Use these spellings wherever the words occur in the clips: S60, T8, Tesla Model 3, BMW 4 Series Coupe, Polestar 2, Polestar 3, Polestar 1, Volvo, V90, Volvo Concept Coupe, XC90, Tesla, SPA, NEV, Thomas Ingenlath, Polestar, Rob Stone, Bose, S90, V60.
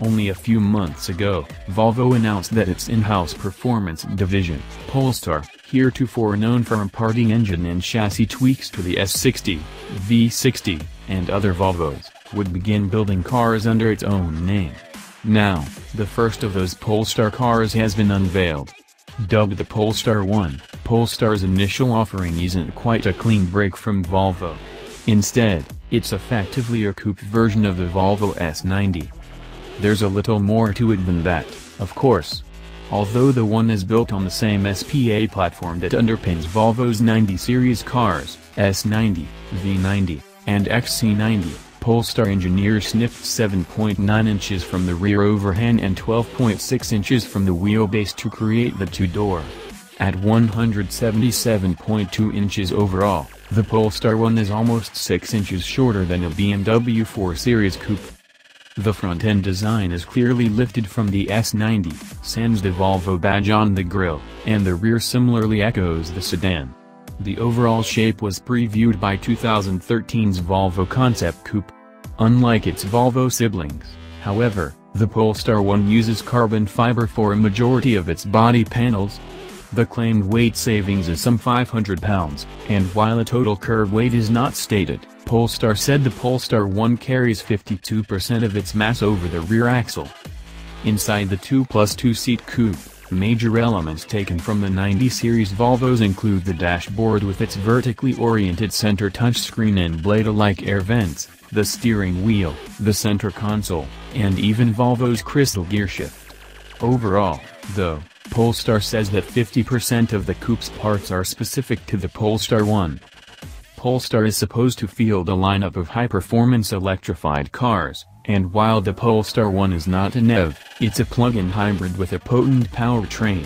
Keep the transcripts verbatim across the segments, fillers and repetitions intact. Only a few months ago, Volvo announced that its in-house performance division, Polestar, heretofore known for imparting engine and chassis tweaks to the S sixty, V sixty, and other Volvos, would begin building cars under its own name. Now, the first of those Polestar cars has been unveiled. Dubbed the Polestar one, Polestar's initial offering isn't quite a clean break from Volvo. Instead, it's effectively a coupe version of the Volvo S ninety. There's a little more to it than that, of course. Although the one is built on the same S P A platform that underpins Volvo's ninety series cars, S ninety, V ninety, and X C ninety, Polestar engineers snipped seven point nine inches from the rear overhang and twelve point six inches from the wheelbase to create the two-door. At one hundred seventy-seven point two inches overall, the Polestar one is almost six inches shorter than a B M W four series coupe. The front-end design is clearly lifted from the S ninety, sans the Volvo badge on the grille, and the rear similarly echoes the sedan. The overall shape was previewed by two thousand thirteen's Volvo Concept Coupe. Unlike its Volvo siblings, however, the Polestar one uses carbon fiber for a majority of its body panels. The claimed weight savings is some five hundred pounds, and while a total curb weight is not stated, Polestar said the Polestar one carries fifty-two percent of its mass over the rear axle. Inside the two plus two seat coupe, major elements taken from the ninety series Volvos include the dashboard with its vertically oriented center touchscreen and blade-alike air vents, the steering wheel, the center console, and even Volvo's crystal gearshift. Overall, though, Polestar says that fifty percent of the coupe's parts are specific to the Polestar one. Polestar is supposed to field a lineup of high-performance electrified cars, and while the Polestar one is not a N E V, it's a plug-in hybrid with a potent powertrain.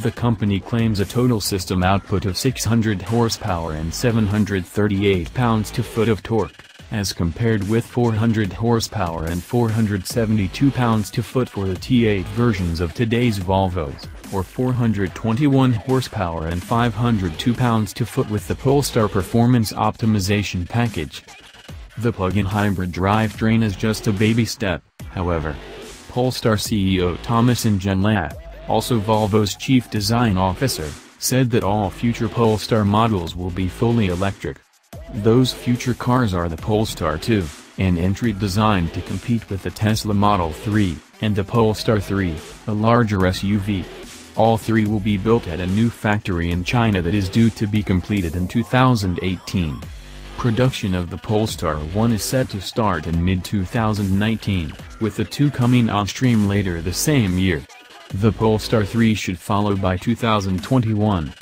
The company claims a total system output of six hundred horsepower and seven hundred thirty-eight pounds-to-foot of torque, as compared with four hundred horsepower and four hundred seventy-two pounds-to-foot for the T eight versions of today's Volvos, or four hundred twenty-one horsepower and five hundred two pounds-to-foot with the Polestar Performance Optimization Package. The plug-in hybrid drivetrain is just a baby step, however. Polestar C E O Thomas Ingenlath, also Volvo's chief design officer, said that all future Polestar models will be fully electric. Those future cars are the Polestar two, an entry designed to compete with the Tesla Model three, and the Polestar three, a larger S U V. All three will be built at a new factory in China that is due to be completed in two thousand eighteen. Production of the Polestar one is set to start in mid two thousand nineteen, with the two coming on stream later the same year. The Polestar three should follow by two thousand twenty-one.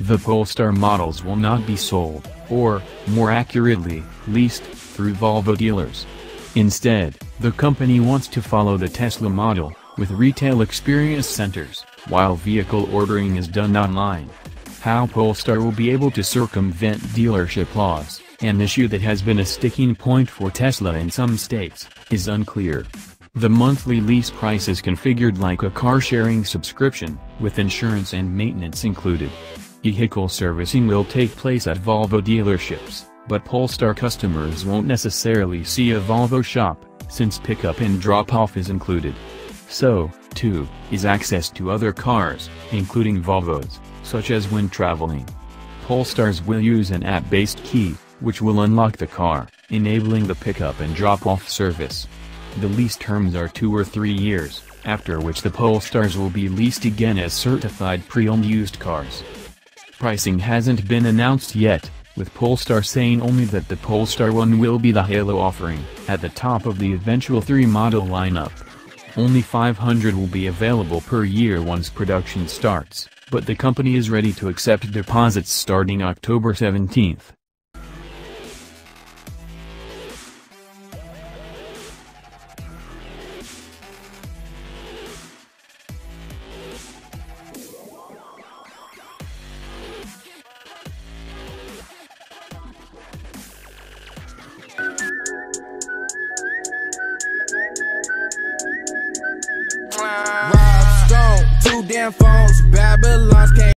The Polestar models will not be sold, or, more accurately, leased, through Volvo dealers. Instead, the company wants to follow the Tesla model, with retail experience centers, while vehicle ordering is done online. How Polestar will be able to circumvent dealership laws, an issue that has been a sticking point for Tesla in some states, is unclear. The monthly lease price is configured like a car-sharing subscription, with insurance and maintenance included. Vehicle servicing will take place at Volvo dealerships, but Polestar customers won't necessarily see a Volvo shop, since pickup and drop-off is included. So, too, is access to other cars, including Volvos, such as when traveling. Polestars will use an app-based key, which will unlock the car, enabling the pickup and drop-off service. The lease terms are two or three years, after which the Polestars will be leased again as certified pre-owned used cars. Pricing hasn't been announced yet, with Polestar saying only that the Polestar one will be the halo offering, at the top of the eventual three model lineup. Only five hundred will be available per year once production starts, but the company is ready to accept deposits starting October seventeenth. Rob Stone, two damn phones, Babylon's came.